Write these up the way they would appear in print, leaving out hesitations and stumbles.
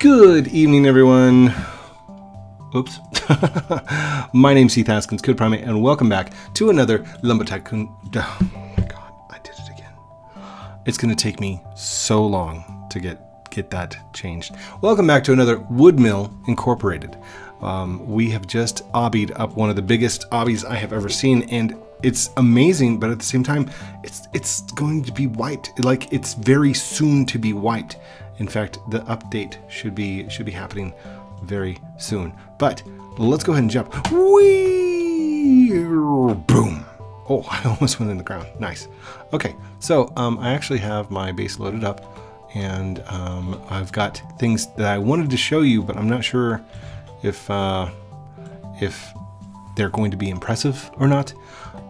Good evening, everyone. Oops. My name's Heath Haskins, Code Primate, and welcome back to another Lumber Tycoon. Oh my God, I did it again. It's gonna take me so long to get that changed. Welcome back to another Woodmill Incorporated. We have just obbied up one of the biggest obbies I have ever seen, and it's amazing, but at the same time, it's going to be wiped. Like, it's very soon to be wiped. In fact, the update should be happening very soon. But let's go ahead and jump. Whee! Boom! Oh, I almost went in the ground. Nice. Okay, so I actually have my base loaded up, and I've got things that I wanted to show you, but I'm not sure if they're going to be impressive or not.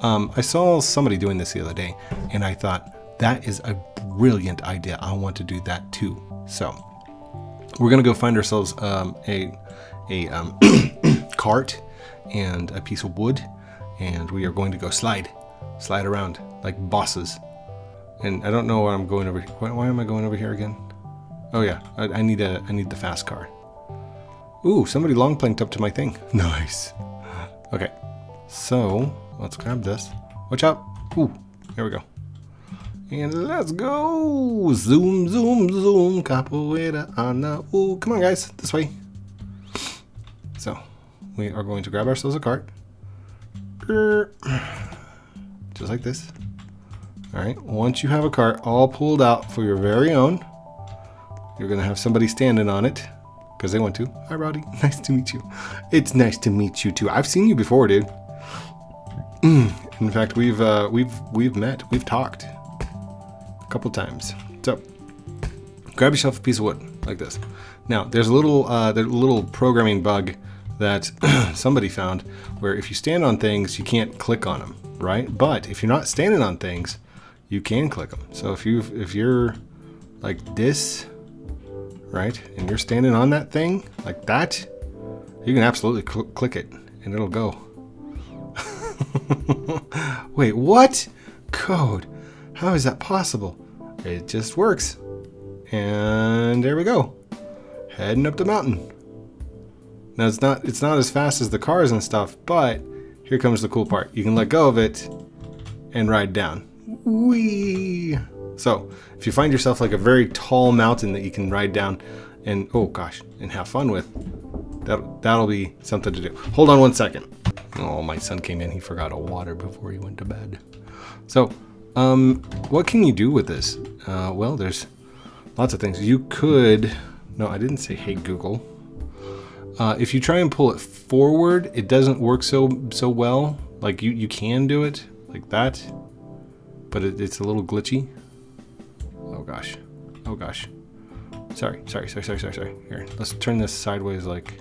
I saw somebody doing this the other day, and I thought, that is a brilliant idea. I want to do that too. So we're gonna go find ourselves a cart and a piece of wood, and we are going to go slide around like bosses. And I don't know why I'm going over here. Why am I going over here again? Oh yeah, I need the fast car. Ooh, somebody long planked up to my thing. Nice. Okay, so let's grab this. Watch out. Ooh, here we go. And let's go. Zoom, zoom, zoom. Capoeira Ana. Ooh, come on, guys. This way. So, we are going to grab ourselves a cart. Just like this. All right. Once you have a cart all pulled out for your very own, you're going to have somebody standing on it because they want to. Hi, Roddy. Nice to meet you. It's nice to meet you, too. I've seen you before, dude. In fact, we've met. We've talked couple times. So grab yourself a piece of wood like this. Now there's a little little programming bug that somebody found where if you stand on things you can't click on them, right? But if you're not standing on things, you can click them. So if you're like this, right, and you're standing on that thing like that, you can absolutely click it and it'll go. Wait, what? Code? How is that possible? It just works. And there we go. Heading up the mountain. Now it's not as fast as the cars and stuff, but here comes the cool part. You can let go of it and ride down. Whee! So if you find yourself like a very tall mountain that you can ride down and, oh gosh, and have fun with, that'll be something to do. Hold on one second. Oh, my son came in. He forgot a water before he went to bed. So, what can you do with this? Well, there's lots of things you could. No, I didn't say, hey, Google. If you try and pull it forward, it doesn't work so well. Like you can do it like that, but it's a little glitchy. Oh gosh. Oh gosh. Sorry. Here, let's turn this sideways like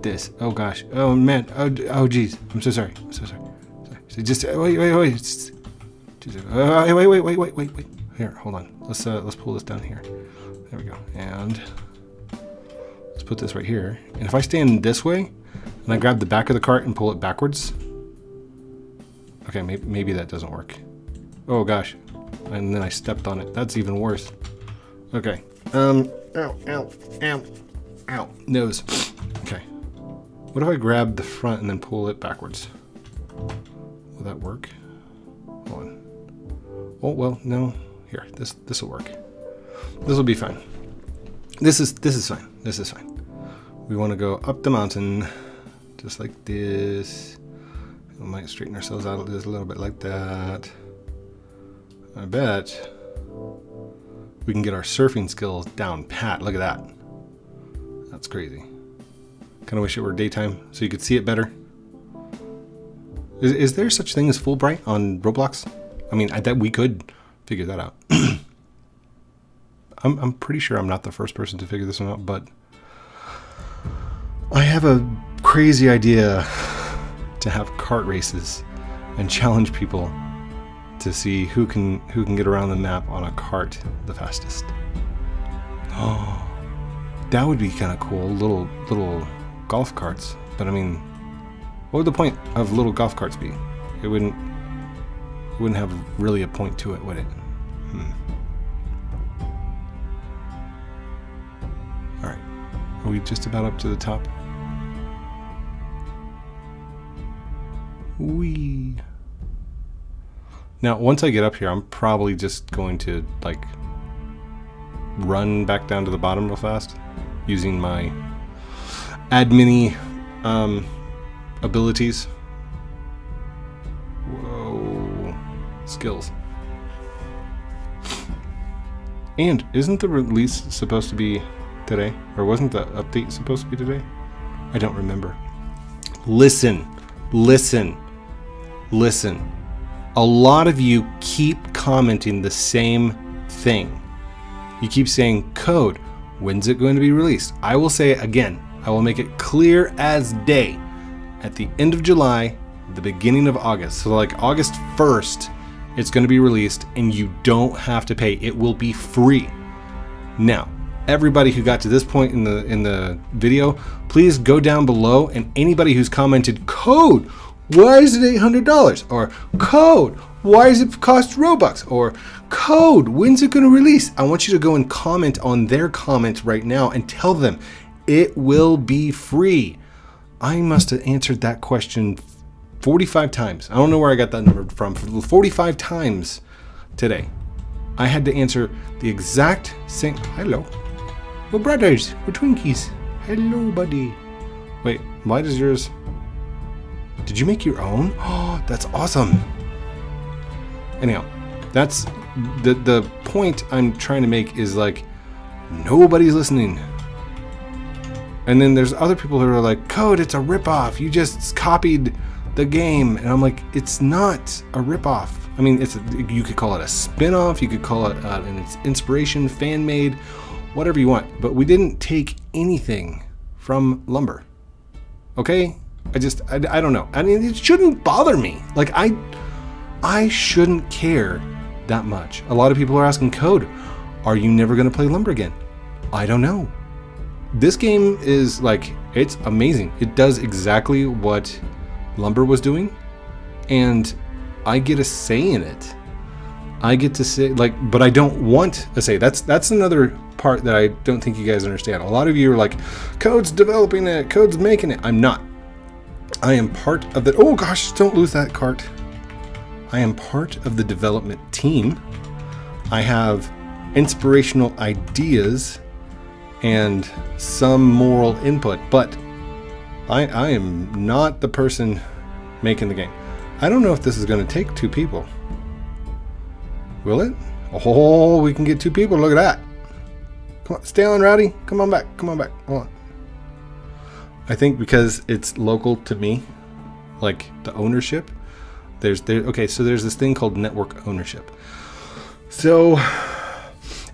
this. Oh gosh. Oh man. Oh geez. I'm so sorry. I'm so sorry. So just wait. Wait. Here, hold on. Let's pull this down here. There we go. And let's put this right here. And if I stand this way and I grab the back of the cart and pull it backwards. Okay, maybe that doesn't work. Oh gosh. And then I stepped on it. That's even worse. Okay. Ow. Nose. Okay. What if I grab the front and then pull it backwards? Will that work? Hold on. Oh, well, no, here, this will work. This will be fine. This is fine. We want to go up the mountain, just like this. We might straighten ourselves out just a little bit like that. I bet we can get our surfing skills down pat. Look at that. That's crazy. Kind of wish it were daytime so you could see it better. Is there such thing as Fulbright on Roblox? I mean, I bet we could figure that out. I'm pretty sure I'm not the first person to figure this one out, but I have a crazy idea to have kart races and challenge people to see who can get around the map on a cart the fastest. Oh, that would be kind of cool. Little golf carts, but I mean, what would the point of little golf carts be? It wouldn't have really a point to it, would it? Are we just about up to the top? Whee! Now, once I get up here, I'm probably just going to, like, run back down to the bottom real fast using my admin-y abilities. Whoa. Skills. And isn't the release supposed to be today? Or wasn't the update supposed to be today? I don't remember. Listen. Listen. Listen. A lot of you keep commenting the same thing. You keep saying, Code, when's it going to be released? I will say it again. I will make it clear as day. At the end of July, the beginning of August. So like August 1st, it's going to be released and you don't have to pay. It will be free. Now, everybody who got to this point in the video, please go down below, and anybody who's commented, Code, why is it $800? Or Code, why does it cost Robux? Or Code, when's it going to release? I want you to go and comment on their comments right now and tell them it will be free. I must have answered that question 45 times. I don't know where I got that number from. 45 times today. I had to answer the exact same. Hello. We're brothers. We're twinkies. Hello, buddy. Wait, why does yours? Did you make your own? Oh, that's awesome. Anyhow, that's the point I'm trying to make is like, nobody's listening. And then there's other people who are like, Code, it's a ripoff. You just copied the game. And I'm like, it's not a ripoff. I mean, it's you could call it a spin-off. You could call it an inspiration, fan-made, whatever you want. But we didn't take anything from Lumber. Okay? I don't know. I mean, it shouldn't bother me. Like, I shouldn't care that much. A lot of people are asking, Code, are you never going to play Lumber again? I don't know. This game is like, it's amazing. It does exactly what Lumber was doing, and I get a say in it. I get to say, like, but I don't want a say. That's another part that I don't think you guys understand. A lot of you are like, Code's developing it, Code's making it. I'm not. I am part of the, oh gosh, don't lose that cart. I am part of the development team. I have inspirational ideas and some moral input, but I am not the person making the game. I don't know if this is going to take two people. Will it? Oh, we can get two people. Look at that. Come on, stay on, Rowdy. Come on back. Come on back. Hold on. I think because it's local to me, like the ownership, okay, so there's this thing called network ownership. So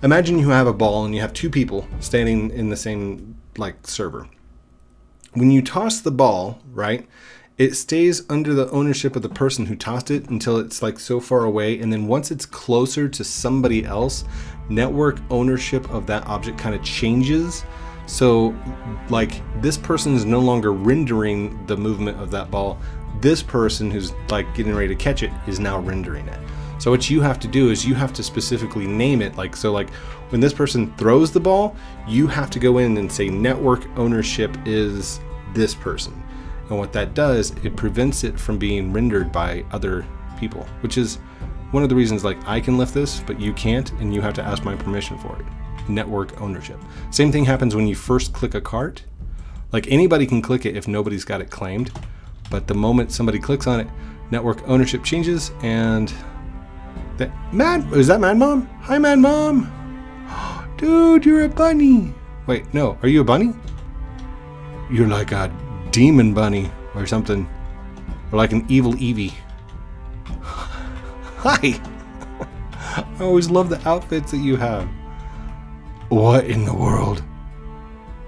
imagine you have a ball and you have two people standing in the same, like, server. When you toss the ball, right, it stays under the ownership of the person who tossed it until it's like so far away. And then once it's closer to somebody else, network ownership of that object kind of changes. So like this person is no longer rendering the movement of that ball. This person who's like getting ready to catch it is now rendering it. So what you have to do is you have to specifically name it. Like, so like when this person throws the ball, you have to go in and say network ownership is this person. And what that does, it prevents it from being rendered by other people, which is one of the reasons like I can lift this, but you can't, and you have to ask my permission for it. Network ownership. Same thing happens when you first click a cart. Like anybody can click it if nobody's got it claimed, but the moment somebody clicks on it, network ownership changes and is that Mad Mom? Hi, Mad Mom. Dude, you're a bunny. Wait, no, are you a bunny? You're like a demon bunny or something. Or like an evil Eevee. Hi. I always love the outfits that you have. What in the world?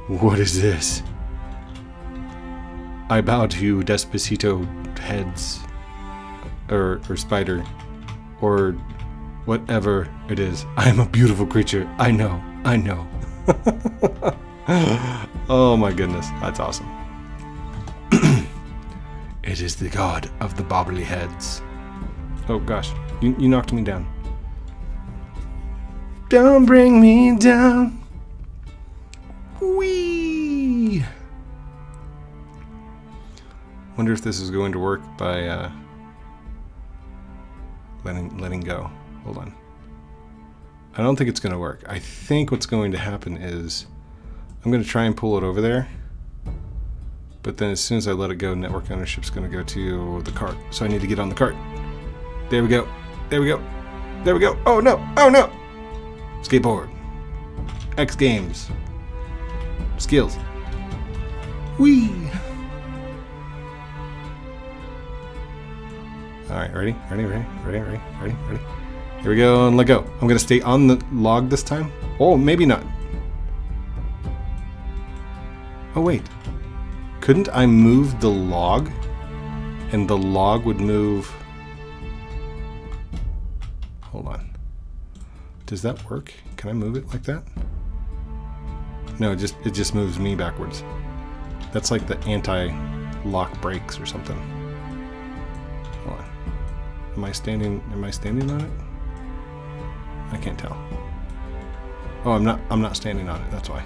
What is this? I bow to you, Despacito heads. Or spider. Or whatever it is. I am a beautiful creature. I know. I know. Oh my goodness. That's awesome. It is the god of the bobbly heads. Oh gosh. You knocked me down. Don't bring me down. Whee! Wonder if this is going to work by letting go. Hold on. I don't think it's going to work. I think what's going to happen is I'm going to try and pull it over there, but then as soon as I let it go, network ownership's going to go to the cart. So I need to get on the cart. There we go. There we go. There we go. Oh no. Oh no. Skateboard. X Games. Skills. Whee. All right, ready. Here we go, and let go. I'm gonna stay on the log this time. Oh, maybe not. Oh wait, couldn't I move the log? And the log would move. Hold on. Does that work? Can I move it like that? No, it just moves me backwards. That's like the anti-lock brakes or something. Hold on. Am I standing on it? I can't tell. Oh, I'm not standing on it, that's why.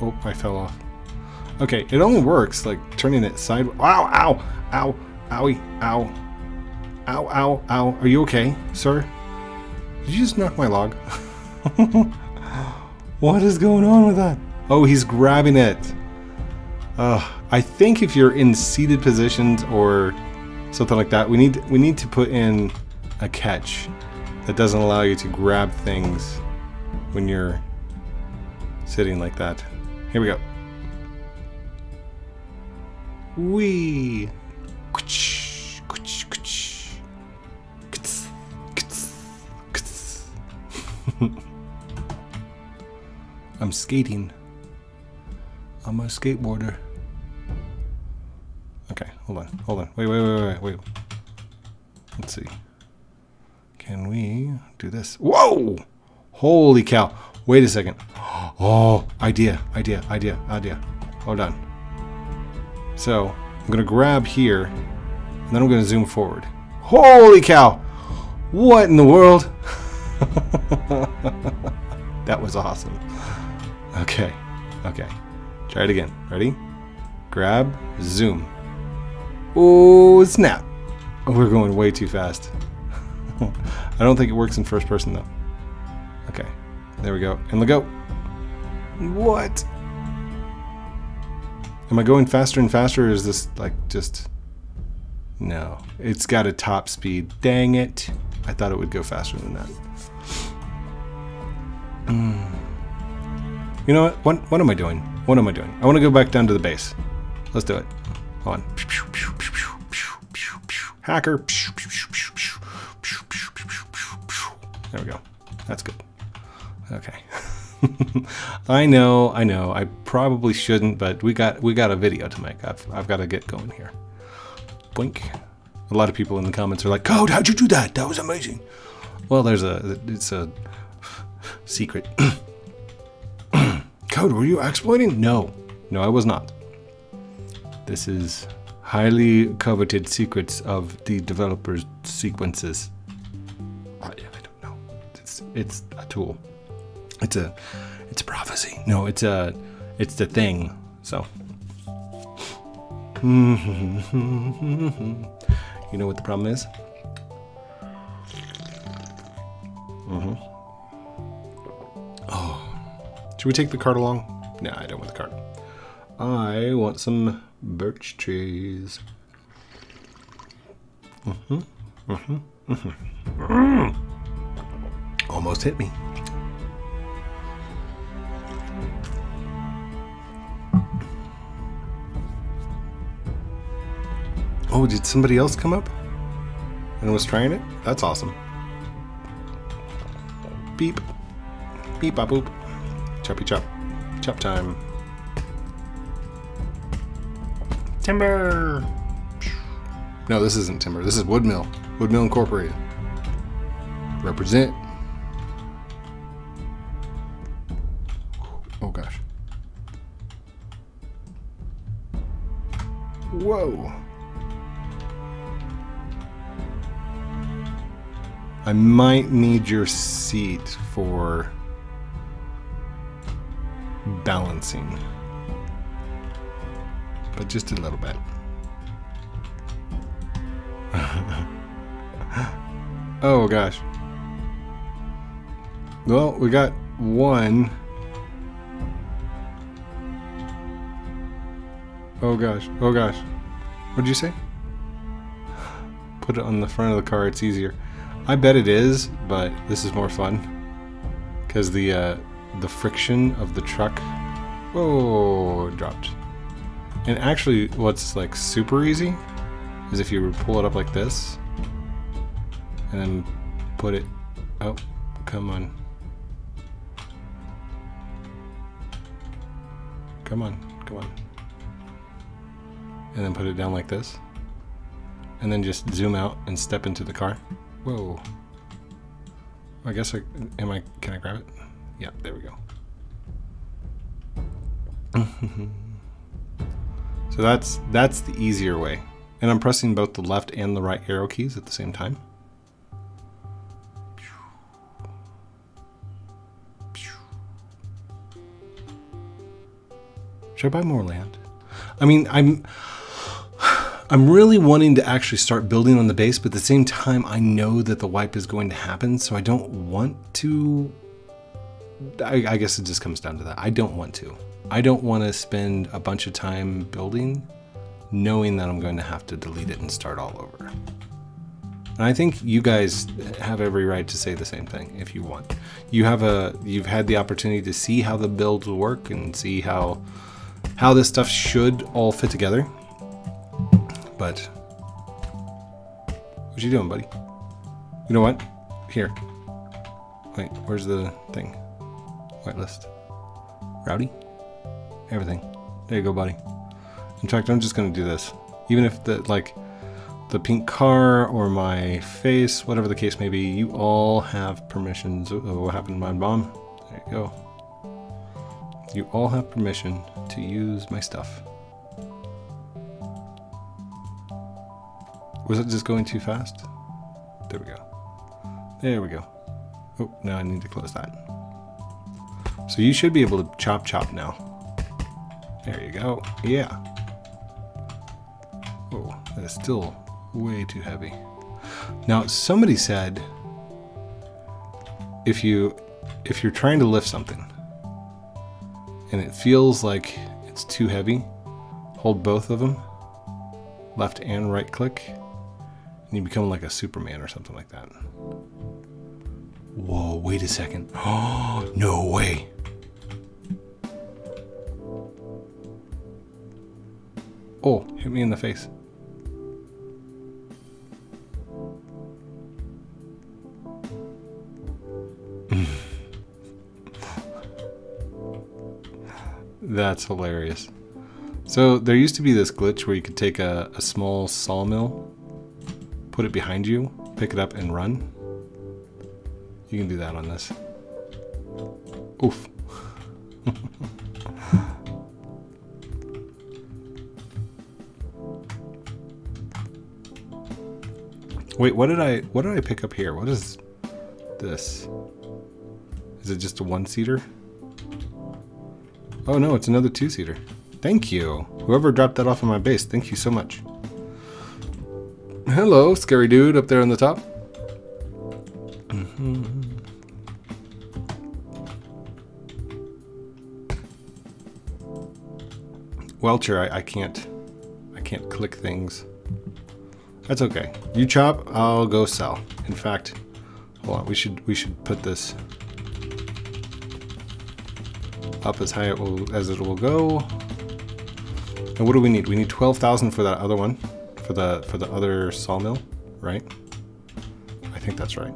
Oh, I fell off. Okay, it only works like turning it sideways. Ow, ow, ow, owie, ow. Ow, ow, ow. Are you okay, sir? Did you just knock my log? What is going on with that? Oh, he's grabbing it. I think if you're in seated positions or something like that, we need to put in a catch that doesn't allow you to grab things when you're sitting like that. Here we go. Whee. I'm skating. I'm a skateboarder. Okay, hold on. Wait. Let's see. Can we do this? Whoa! Holy cow. Wait a second. Oh, idea. Hold on. So, I'm gonna grab here, and then I'm gonna zoom forward. Holy cow! What in the world? That was awesome. Okay. Try it again. Ready? Grab, zoom. Oh, snap. We're going way too fast. I don't think it works in first person though. Okay, there we go. And let go. What? Am I going faster and faster, or is this like just... No, it's got a top speed. Dang it. I thought it would go faster than that. You know what am I doing? What am I doing? I want to go back down to the base. Let's do it. Hold on. Hacker. There we go. That's good. Okay. I know. I probably shouldn't, but we got a video to make. I've got to get going here. Blink. A lot of people in the comments are like, Code, how'd you do that? That was amazing. Well, it's a secret. Code, were you exploiting? No, I was not. This is highly coveted secrets of the developers' sequences. I don't know. It's a tool. It's a prophecy. No, it's the thing. So. You know what the problem is? Mm-hmm. Oh. Should we take the cart along? No, I don't want the cart. I want some birch trees. Almost hit me. Oh, did somebody else come up and was trying it? That's awesome. Beep. Beep, bop, boop. Choppy chop. Chop time. Timber! No, this isn't timber. This is Woodmill. Woodmill Incorporated. Represent. Oh, gosh. Whoa. I might need your seat for balancing, but just a little bit. Oh gosh. Well, we got one. Oh gosh, oh gosh. What'd you say? Put it on the front of the car, it's easier. I bet it is, but this is more fun. Because the friction of the truck... Whoa, it dropped. And actually, what's like super easy is if you pull it up like this and then put it... Oh, come on. Come on, come on. And then put it down like this, and then just zoom out and step into the car. Whoa. I guess I, can I grab it? Yeah, there we go. So that's the easier way. And I'm pressing both the left and the right arrow keys at the same time. Should I buy more land? I mean, I'm really wanting to actually start building on the base, but at the same time, I know that the wipe is going to happen, so I don't want to. I guess it just comes down to that. I don't want to. I don't want to spend a bunch of time building, knowing that I'm going to have to delete it and start all over. And I think you guys have every right to say the same thing if you want. You have a, you've had the opportunity to see how the builds work and see how this stuff should all fit together. But what you doing, buddy? You know what? Here. Wait, where's the thing? Whitelist. Rowdy? Everything. There you go, buddy. In fact, I'm just gonna do this. Even if the, like, the pink car or my face, whatever the case may be, you all have permissions. Oh, what happened to my bomb? There you go. You all have permission to use my stuff. Was it just going too fast? There we go. There we go. Oh, now I need to close that. So you should be able to chop chop now. There you go. Yeah. Oh, that is still way too heavy. Now, somebody said if you're trying to lift something and it feels like it's too heavy, hold both of them, left and right click, and you become like a Superman or something like that. Whoa, wait a second. Oh, no way. Oh, hit me in the face. That's hilarious. So there used to be this glitch where you could take a small sawmill, put it behind you, pick it up and run. You can do that on this. Oof. Wait, what did I pick up here? What is this? Is it just a one-seater? Oh no, it's another two-seater. Thank you. Whoever dropped that off on my base, thank you so much. Hello, scary dude up there on the top. Welcher, I can't click things. That's okay. You chop, I'll go sell. In fact, hold on, we should put this up as high as it will go. And what do we need? We need 12,000 for that other one, for the other sawmill, right? I think that's right.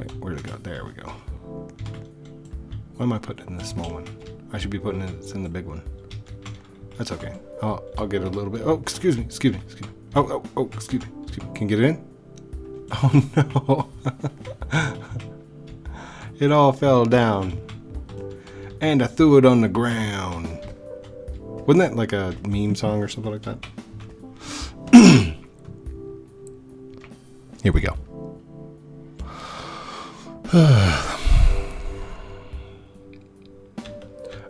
Wait, where'd it go? There we go. Why am I putting it in this small one? I should be putting it in the big one. That's okay. I'll get a little bit. Oh, excuse me. Oh, excuse me. Can you get it in? Oh no. It all fell down. And I threw it on the ground. Wasn't that like a meme song or something like that? Here we go.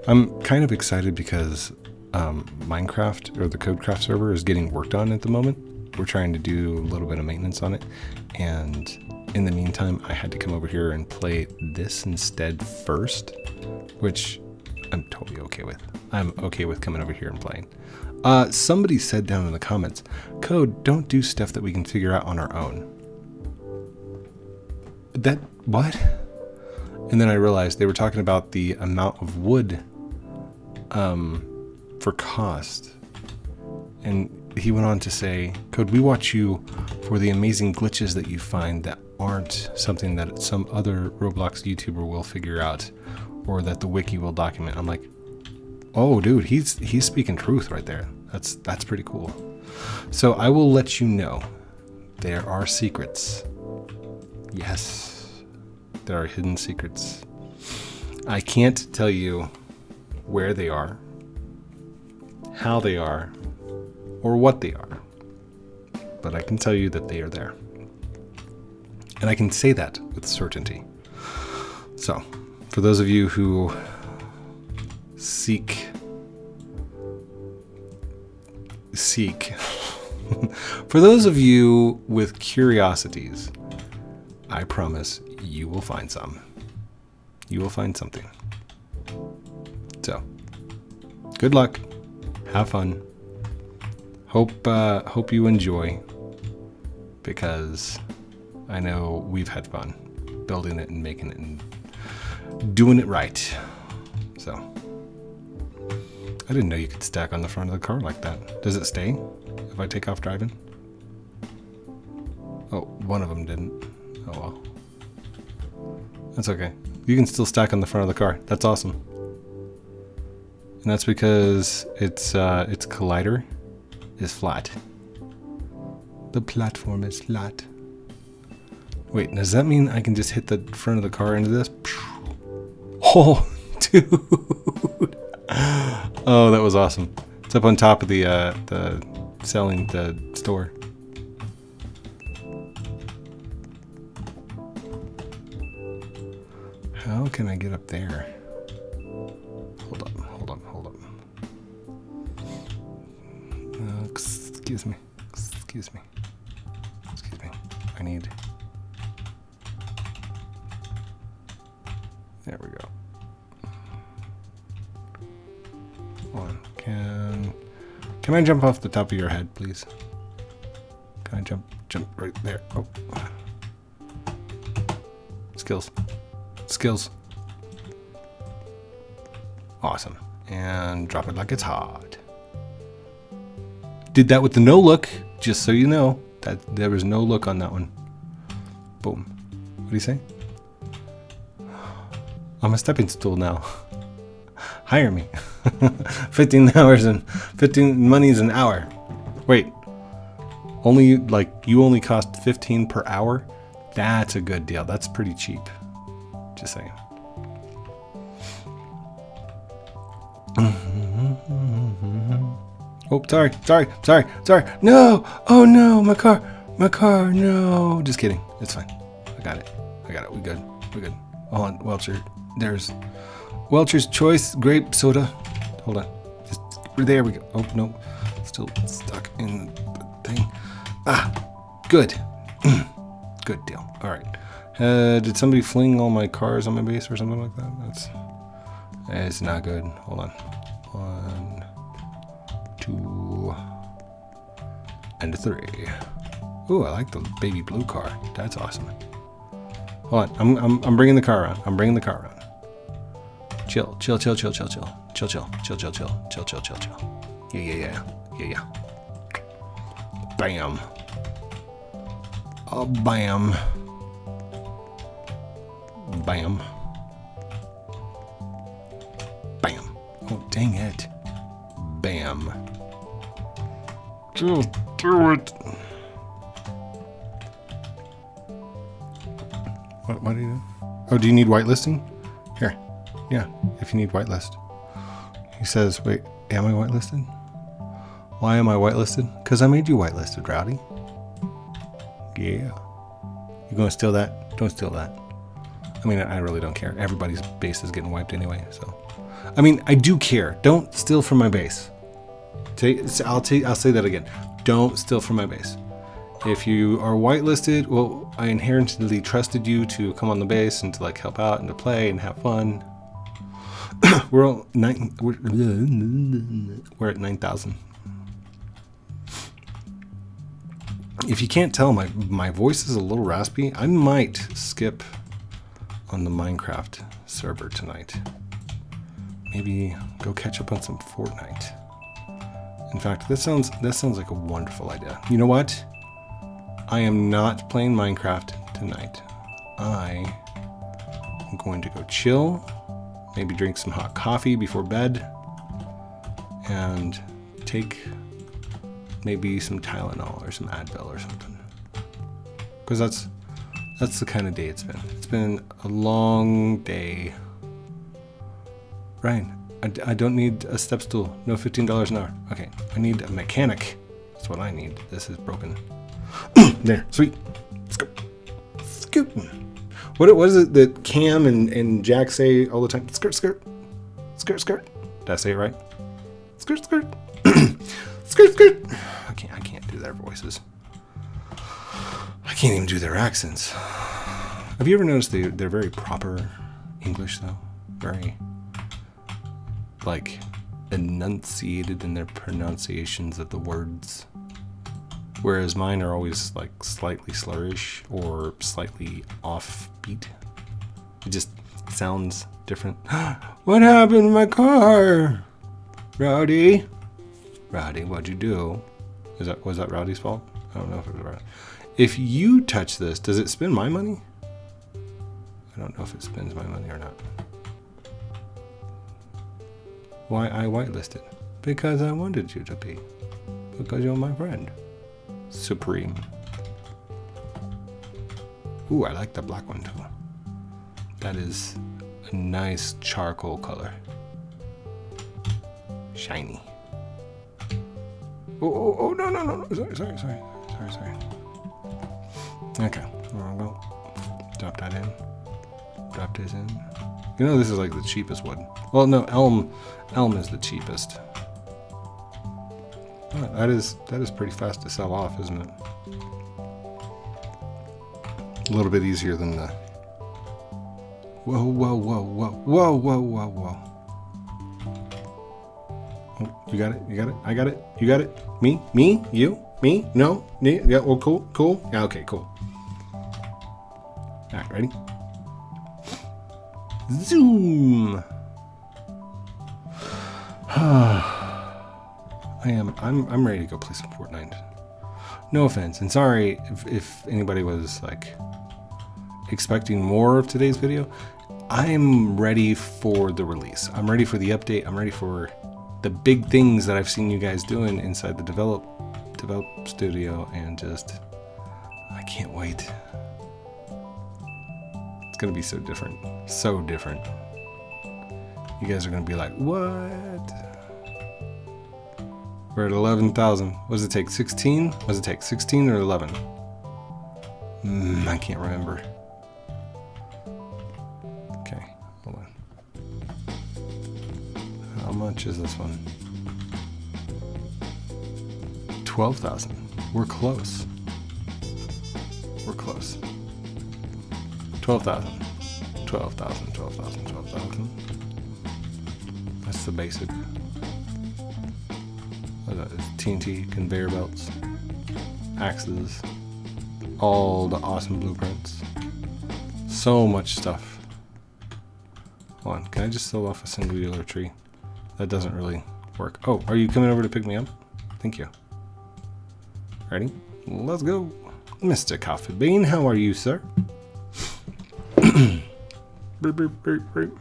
I'm kind of excited because Minecraft, or the CodeCraft server, is getting worked on at the moment. We're trying to do a little bit of maintenance on it, and in the meantime I had to come over here and play this instead first, which I'm totally okay with. I'm okay with coming over here and playing. Somebody said down in the comments, Code, don't do stuff that we can figure out on our own. That, what? And then I realized they were talking about the amount of wood for cost. And he went on to say, Code, we watch you for the amazing glitches that you find that aren't something that some other Roblox YouTuber will figure out, or that the wiki will document. I'm like, oh dude, he's speaking truth right there. That's pretty cool. So I will let you know, there are secrets. Yes, there are hidden secrets. I can't tell you where they are, how they are, or what they are, but I can tell you that they are there. And I can say that with certainty. So, for those of you who for those of you with curiosities, I promise you will find some. You will find something. So, good luck. Have fun. Hope you enjoy, because I know we've had fun building it and making it and doing it right. So I didn't know you could stack on the front of the car like that. Does it stay if I take off driving? Oh, one of them didn't. Oh well, that's okay. You can still stack on the front of the car. That's awesome. And that's because its collider is flat. The platform is flat. Wait, does that mean I can just hit the front of the car into this? Oh, dude. Oh, that was awesome. It's up on top of the store. How can I get up there? Hold up, hold up, hold up. Excuse me, excuse me, excuse me. I need... There we go. Can I jump off the top of your head, please? Can I jump right there? Oh. Skills. Skills. Awesome. And drop it like it's hot. Did that with the no look, just so you know. That there was no look on that one. Boom. What do you say? I'm a stepping stool now. Hire me. 15 hours and 15 monies an hour. Wait, only like you only cost 15 per hour. That's a good deal. That's pretty cheap. Just saying. Oh, sorry, sorry, sorry, sorry. No, oh no, my car, no. Just kidding. It's fine. I got it. I got it. We good. We good. Hold on, Welcher. There's Welcher's Choice grape soda. Hold on. Just, there we go. Oh, no. Still stuck in the thing. Ah, good. Good deal. All right. Did somebody fling all my cars on my base or something like that? It's not good. Hold on. 1, 2, and 3. Ooh, I like the baby blue car. That's awesome. Hold on. I'm bringing the car around. I'm bringing the car around. Chill, chill, chill, chill, chill, chill, chill, chill, chill, chill, chill, chill, chill, chill, chill. Yeah, yeah, yeah, yeah, yeah. Bam. Oh, bam. Bam. Bam. Oh, dang it. Bam. Just do it. What do you do? Oh, do you need whitelisting? Here. Yeah, if you need whitelist. He says, wait, am I whitelisted? Why am I whitelisted? Because I made you whitelisted, Rowdy. Yeah. You gonna steal that? Don't steal that. I mean, I really don't care. Everybody's base is getting wiped anyway, so. I mean, I do care. Don't steal from my base. I'll say that again. Don't steal from my base. If you are whitelisted, well, I inherently trusted you to come on the base and to like help out and to play and have fun. We're at 9,000. If you can't tell, my voice is a little raspy. I might skip on the Minecraft server tonight. Maybe go catch up on some Fortnite. In fact, that sounds like a wonderful idea. You know what? I am not playing Minecraft tonight. I am going to go chill, maybe drink some hot coffee before bed, and take maybe some Tylenol or some Advil or something. Because that's the kind of day it's been. It's been a long day. Ryan, I don't need a step stool. No, $15 an hour. Okay, I need a mechanic. That's what I need. This is broken. There, sweet. Let's go. Scootin'. What is it that Cam and Jack say all the time? Skirt, skirt. Skirt, skirt. Did I say it right? Skirt, skirt. Skirt, skirt. I can't do their voices. I can't even do their accents. Have you ever noticed they're very proper English though? Very like enunciated in their pronunciations of the words. Whereas mine are always like slightly slurish or slightly offbeat. It just sounds different. What happened to my car? Rowdy? Rowdy, what'd you do? Was that Rowdy's fault? I don't know if it was Rowdy. If you touch this, does it spend my money? I don't know if it spends my money or not. Why I whitelisted? Because I wanted you to be. Because you're my friend. Supreme. Ooh, I like the black one too. That is a nice charcoal color. Shiny. Oh, no. Sorry. Okay, there we go. Drop that in. Drop this in. You know this is like the cheapest wood. Well, no, elm is the cheapest. Oh, that is pretty fast to sell off, isn't it? A little bit easier than the. Whoa. You got it. I got it. You got it. Me, you, me, no, me, yeah, well, cool. Yeah, okay, cool. All right, ready? Zoom. I'm ready to go play some Fortnite. No offense, and sorry if anybody was like expecting more of today's video. I'm ready for the release. I'm ready for the update. I'm ready for the big things that I've seen you guys doing inside the develop studio, and just I can't wait. It's gonna be so different, so different. You guys are gonna be like, what? We're at 11,000. What does it take? 16? What does it take? 16 or 11? I can't remember. Okay, hold on. How much is this one? 12,000. We're close. We're close. 12,000. 12,000, 12,000, 12,000. That's the basic. TNT, conveyor belts, axes, all the awesome blueprints. So much stuff. Hold on, can I just sell off a singular tree? That doesn't really work. Oh, are you coming over to pick me up? Thank you. Ready? Let's go. Mr. Coffee Bean, how are you, sir? Burp, burp, burp, burp.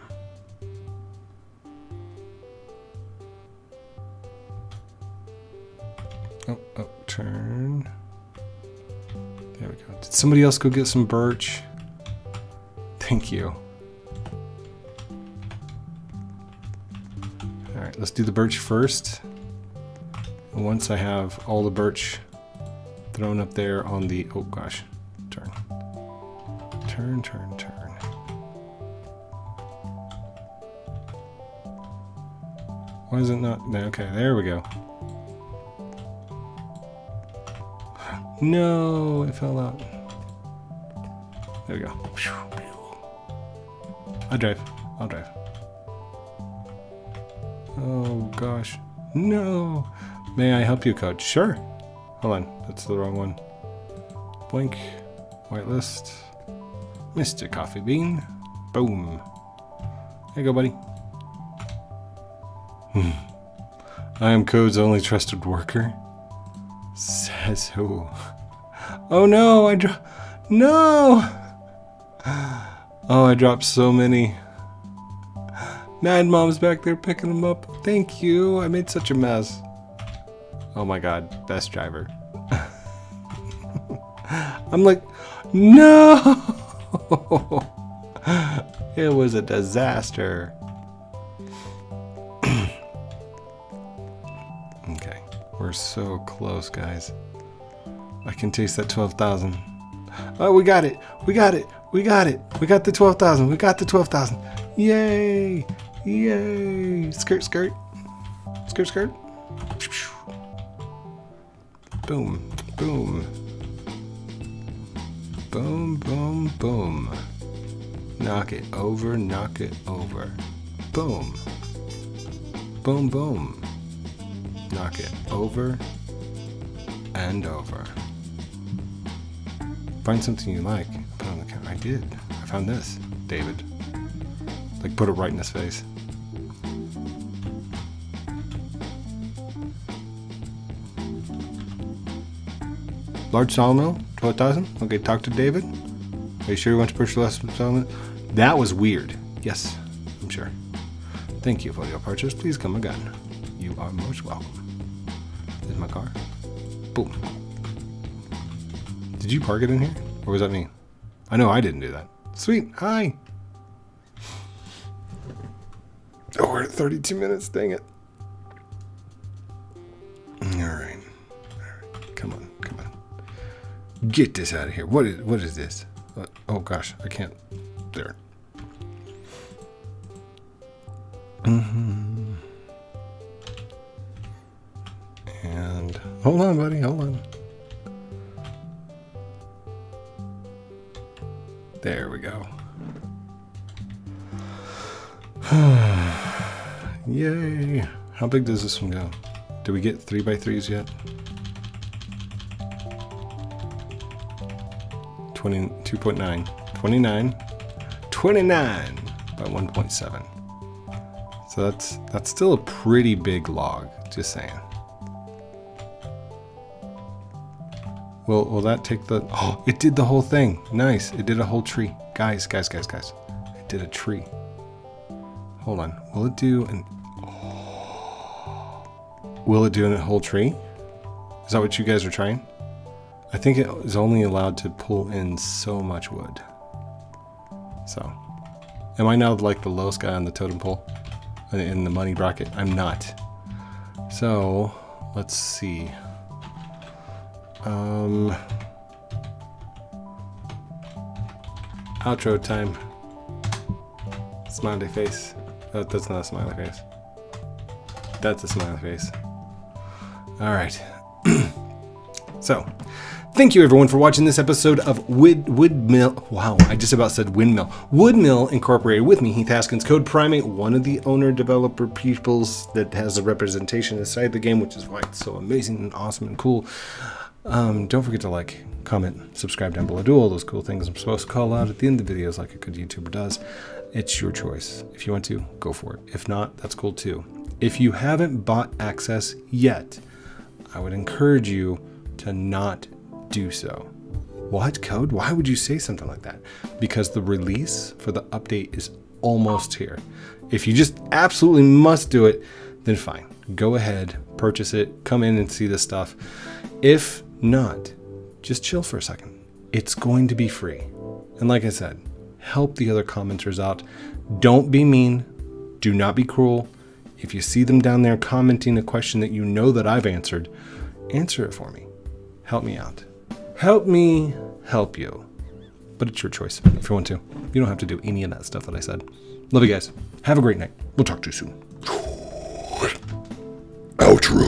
Oh, turn. There we go. Did somebody else go get some birch? Thank you. All right, let's do the birch first. And once I have all the birch thrown up there on the, oh gosh, turn. Turn. Why is it not there? Okay, there we go. No, it fell out. There we go. I'll drive. Oh gosh. No. May I help you, Code? Sure. Hold on, that's the wrong one. Blink. Whitelist. Mr. Coffee Bean. Boom. There you go, buddy. I am Code's only trusted worker. Says who? Oh no, I dropped so many. Mad Mom's back there picking them up. Thank you. I made such a mess. Oh my god, best driver. I'm like, no! It was a disaster. Okay, we're so close, guys. I can taste that 12,000. Oh, we got it! We got it! We got it! We got the 12,000! We got the 12,000! Yay! Yay! Skirt, skirt. Skirt, skirt. Boom. Boom. Boom, boom, boom. Knock it over, knock it over. Boom. Boom, boom. Knock it over and over. Find something you like. Put on the counter. I did. I found this, David. Like, put it right in his face. Large sawmill, 12,000. Okay, talk to David. Are you sure you want to purchase less sawmill? That was weird. Yes, I'm sure. Thank you for your purchase. Please come again. You are most welcome. There's my car. Boom. Did you park it in here? Or was that me? I know I didn't do that. Sweet. Hi. Oh, we're at 32 minutes, dang it. Alright. Alright. Come on, come on. Get this out of here. What is this? Oh gosh, I can't. There. Mm-hmm. And hold on, buddy, hold on. There we go. Yay! How big does this one go? Do we get 3x3s yet? 20, 2.9, 29, 29 by 1.7. So that's still a pretty big log. Just saying. Will that take the? Oh, it did the whole thing. Nice. It did a whole tree, guys. It did a tree. Hold on. Will it do an? Oh, will it do a whole tree? Is that what you guys are trying? I think it is only allowed to pull in so much wood. So, am I now like the lowest guy on the totem pole in the money bracket? I'm not. So let's see. Outro time. Smiley face. That's not a smiley face. That's a smiley face. Alright. So, thank you everyone for watching this episode of Woodmill. Wow, I just about said windmill. Woodmill Incorporated with me, Heath Haskins, Code Primate, one of the owner developer peoples that has a representation inside the game, which is why it's so amazing and awesome and cool. Don't forget to like, comment, subscribe down below. Do all those cool things I'm supposed to call out at the end of the videos like a good YouTuber does. It's your choice. If you want to, go for it. If not, that's cool too. If you haven't bought access yet, I would encourage you to not do so. What, Code? Why would you say something like that? Because the release for the update is almost here. If you just absolutely must do it, then fine. Go ahead, purchase it, come in and see this stuff. If not, just chill for a second. It's going to be free. And like I said, help the other commenters out. Don't be mean. Do not be cruel. If you see them down there commenting a question that you know that I've answered, answer it for me. Help me out. Help me help you. But it's your choice if you want to. You don't have to do any of that stuff that I said. Love you guys. Have a great night. We'll talk to you soon. outro.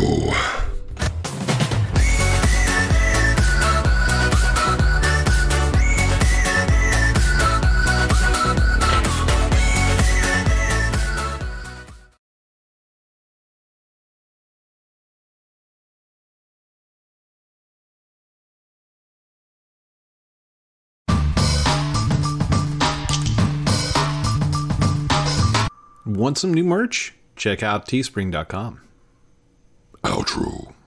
Want some new merch? Check out teespring.com. Outro.